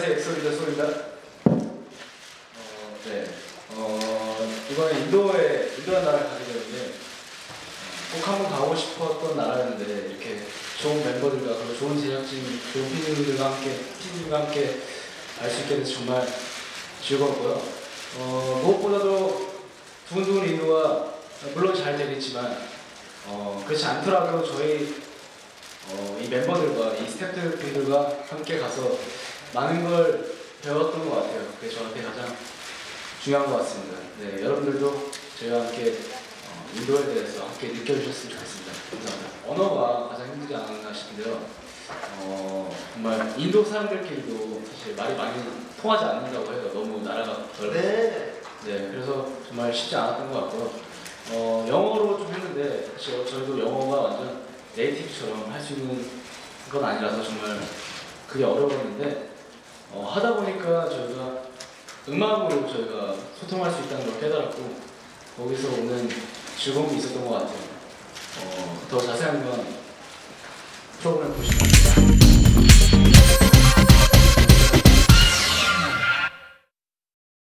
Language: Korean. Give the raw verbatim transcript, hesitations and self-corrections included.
안녕하세요, 엑소입니다. 소입니다. 어, 네. 어, 이번에 인도에, 인도라는 나라를 가게 되는데, 꼭 한번 가고 싶었던 나라였는데, 이렇게 좋은 멤버들과, 그리고 좋은 제작진, 좋은 피디님들과 함께, 피디님과 함께 알 수 있게 돼서 정말 즐거웠고요. 어, 무엇보다도 두근두근 인도가, 물론 잘 되겠지만, 어, 그렇지 않더라도 저희, 어, 이 멤버들과 이 스태프분들과 함께 가서 많은 걸 배웠던 것 같아요. 그게 저한테 가장 중요한 것 같습니다. 네, 여러분들도 저희와 함께 어, 인도에 대해서 함께 느껴주셨으면 좋겠습니다. 감사합니다. 언어가 가장 힘들지 않았나 싶은데요. 어, 정말 인도 사람들끼리도 사실 말이 많이 통하지 않는다고 해요. 너무 나라가 넓어서. 네. 네, 그래서 정말 쉽지 않았던 것 같고요. 어, 영어로 좀 했는데 사실 저희도 영어가 완전 네이티브처럼 할 수 있는 건 아니라서 정말 그게 어려웠는데 어, 하다 보니까 저희가 음악으로 저희가 소통할 수 있다는 걸 깨달았고 거기서 오는 즐거움이 있었던 것 같아요. 어, 더 자세한 건 프로그램 보시면 됩니다.